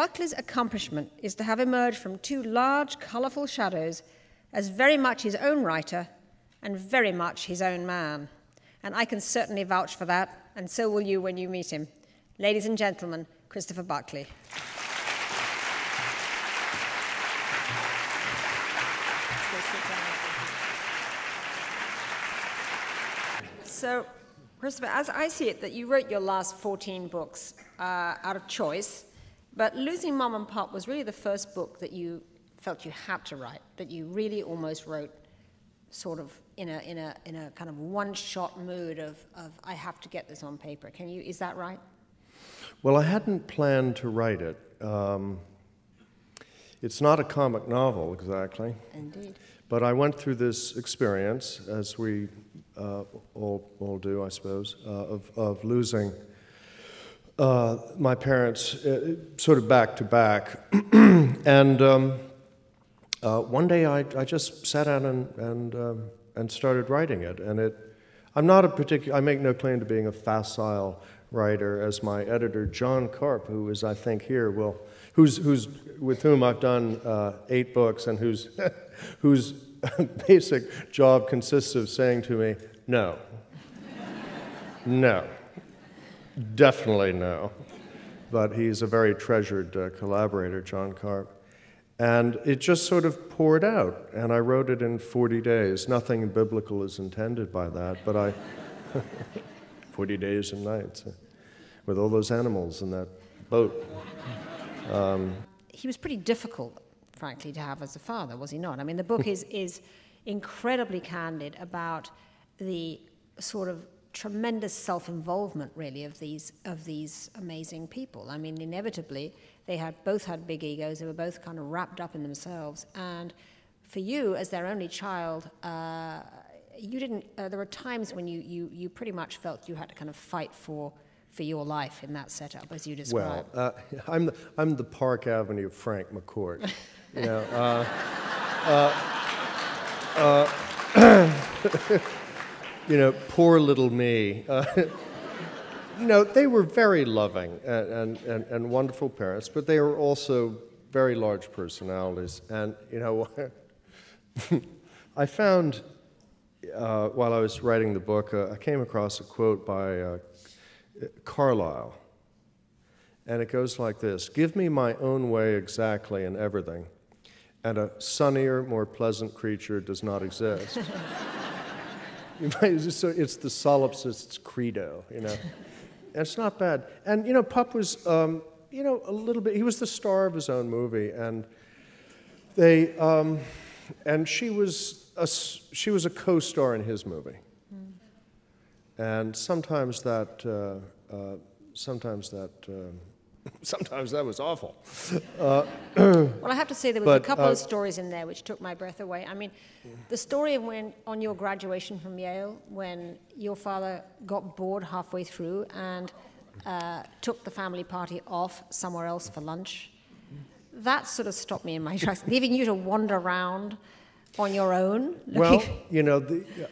Buckley's accomplishment is to have emerged from two large, colourful shadows as very much his own writer and very much his own man. And I can certainly vouch for that, and so will you when you meet him. Ladies and gentlemen, Christopher Buckley. So, Christopher, as I see it, that you wrote your last 14 books out of choice, but Losing Mum and Pup was really the first book that you felt you had to write, that you really almost wrote sort of in a kind of one-shot mood of I have to get this on paper. Can you, is that right? Well, I hadn't planned to write it. It's not a comic novel, exactly. Indeed. But I went through this experience, as we all do, I suppose, of losing my parents sort of back to back. And one day I just sat down and started writing it. And I make no claim to being a facile writer, as my editor, John Karp, who is, I think, here, with whom I've done 8 books and whose basic job consists of saying to me, no, no, definitely no. But he's a very treasured collaborator, John Karp. And it just sort of poured out, and I wrote it in 40 days. Nothing biblical is intended by that, but I... 40 days and nights with all those animals in that boat. He was pretty difficult, frankly, to have as a father, was he not? I mean, the book is incredibly candid about the sort of tremendous self-involvement, really, of these amazing people. I mean, inevitably, they both had big egos. They were both kind of wrapped up in themselves. And for you, as their only child, you didn't. There were times when you pretty much felt you had to kind of fight for your life in that setup, as you described. Well, I'm the Park Avenue of Frank McCourt. You know, you know, poor little me. No, they were very loving and wonderful parents, but they were also very large personalities. And you know, I found. While I was writing the book, I came across a quote by Carlyle, and it goes like this: "Give me my own way exactly in everything, and a sunnier, more pleasant creature does not exist." So it's the solipsist's credo, you know. And it's not bad. And you know, Pup was, you know, a little bit. He was the star of his own movie, and they, and she was. She was a co-star in his movie, and sometimes that was awful. Well, I have to say there was a couple of stories in there which took my breath away. I mean, the story of when on your graduation from Yale, when your father got bored halfway through and took the family party off somewhere else for lunch, that sort of stopped me in my tracks, leaving you to wander around. On your own? Well, you know,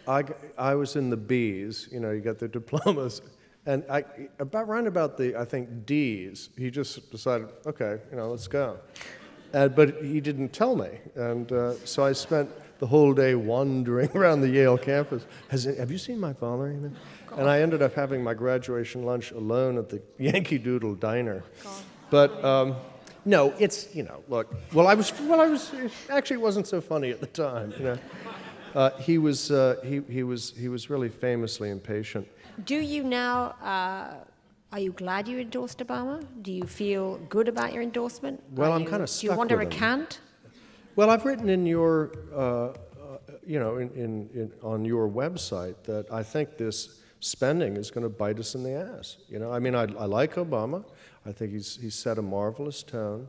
I was in the B's, you know, you got the diplomas, and I think, D's, he just decided, okay, you know, let's go. But he didn't tell me, and so I spent the whole day wandering around the Yale campus. Have you seen my father even? Oh, and I ended up having my graduation lunch alone at the Yankee Doodle Diner. God. But... no, it's, you know, look, actually it wasn't so funny at the time, you know. He was really famously impatient. Do you now, are you glad you endorsed Obama? Do you feel good about your endorsement? Well, I'm kind of stuck with him. Do you want to recant? Well, I've written in your, you know, on your website that I think this spending is going to bite us in the ass. You know, I mean, I like Obama. I think he's set a marvelous tone,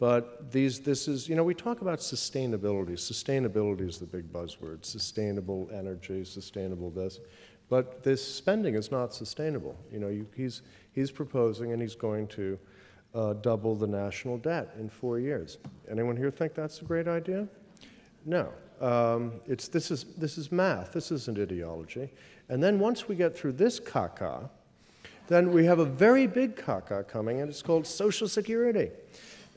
but this is, you know, we talk about sustainability. Sustainability is the big buzzword, sustainable energy, sustainable this, but this spending is not sustainable. You know, he's proposing and he's going to double the national debt in 4 years. Anyone here think that's a great idea? No, this is math, this isn't ideology. And then once we get through this caca, Then we have a very big caca coming, and it's called Social Security.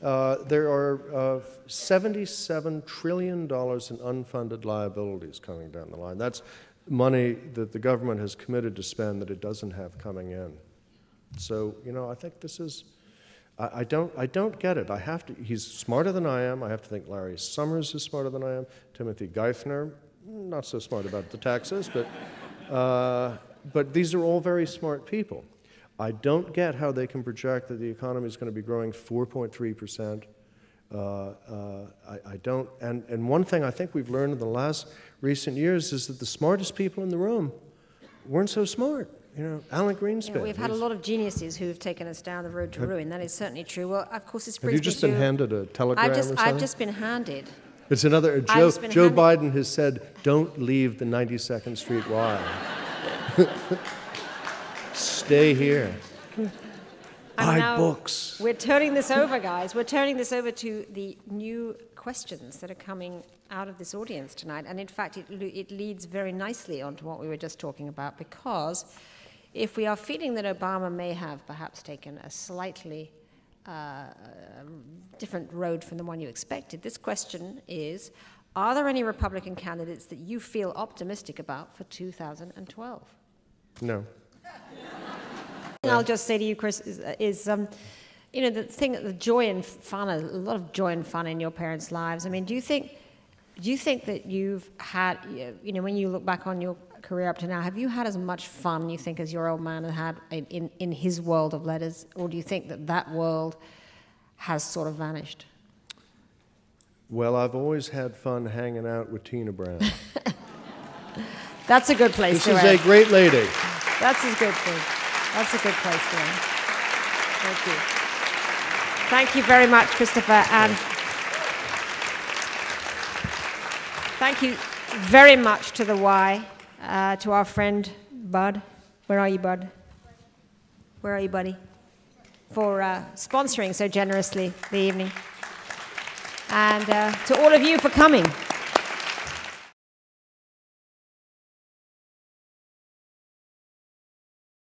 There are $77 trillion in unfunded liabilities coming down the line. That's money that the government has committed to spend that it doesn't have coming in. So, you know, I think this is, I don't get it. I have to, he's smarter than I am. I have to think Larry Summers is smarter than I am. Timothy Geithner, not so smart about the taxes, but these are all very smart people. I don't get how they can project that the economy is going to be growing 4.3%. I don't, and one thing I think we've learned in the last recent years is that the smartest people in the room weren't so smart. You know, Alan Greenspan. Yeah, we've had a lot of geniuses who have taken us down the road to ruin. That is certainly true. Well, of course, this brings me to... Have you just been handed a telegram or something? I've just been handed. It's another joke. Joe Biden has said, don't leave the 92nd Street Y. Stay here. Buy books. We're turning this over, guys. We're turning this over to the new questions that are coming out of this audience tonight. And in fact, it leads very nicely onto what we were just talking about, because if we are feeling that Obama may have perhaps taken a slightly different road from the one you expected, this question is, are there any Republican candidates that you feel optimistic about for 2012? No. I'll just say to you, Chris, is you know, the joy and fun, a lot of joy and fun in your parents' lives. I mean, do you think that you've had, you know, when you look back on your career up to now, have you had as much fun, you think, as your old man had in his world of letters? Or do you think that that world has sort of vanished? Well, I've always had fun hanging out with Tina Brown. That's a good place to end. This is a great lady. That's a good thing. That's a good place to end. Thank you. Thank you very much, Christopher. And thank you very much to the Y, to our friend Bud. Where are you, Bud? Where are you, buddy? For sponsoring so generously the evening. And to all of you for coming.